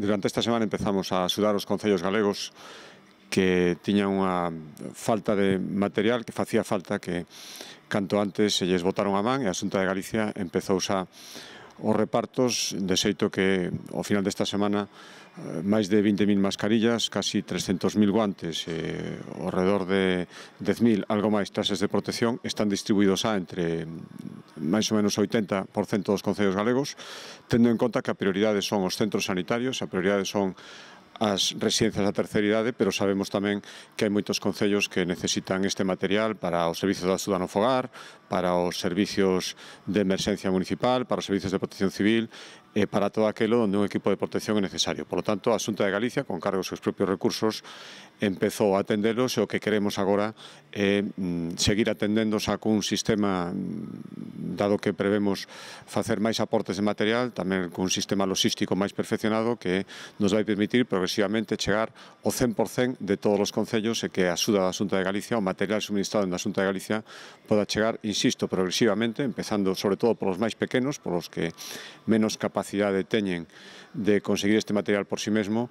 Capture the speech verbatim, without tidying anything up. durante esta semana empezamos a axudar os concellos galegos que tiñan unha falta de material, que facía falta que canto antes se lles botaron a man, e a Xunta de Galicia empezou xa os repartos, de xeito que ao final desta semana máis de veinte mil mascarillas, casi trescentos mil guantes, eh, alrededor de dez mil, algo máis, traxes de protección, están distribuídos a entre máis ou menos oitenta por cento dos concellos galegos, tendo en conta que a prioridade son os centros sanitarios, a prioridade son as residencias da terceira idade, pero sabemos tamén que hai moitos concellos que necesitan este material para os servicios de axuda no fogar, para os servicios de emerxencia municipal, para os servicios de protección civil, e para todo aquilo onde un equipo de protección é necesario. Por lo tanto, a Xunta de Galicia, con cargo aos seus propios recursos, empezou a atendelos, e o que queremos agora é seguir atendéndolos cun sistema, dado que prevemos facer máis aportes de material, tamén cun sistema logístico máis perfeccionado que nos vai permitir progresar chegar ao cen por cento de todos os concellos, e que a axuda da Xunta de Galicia, o material suministrado na Xunta de Galicia, poda chegar, insisto, progresivamente, empezando sobre todo polos máis pequenos, polos que menos capacidade teñen de conseguir este material por si mesmo.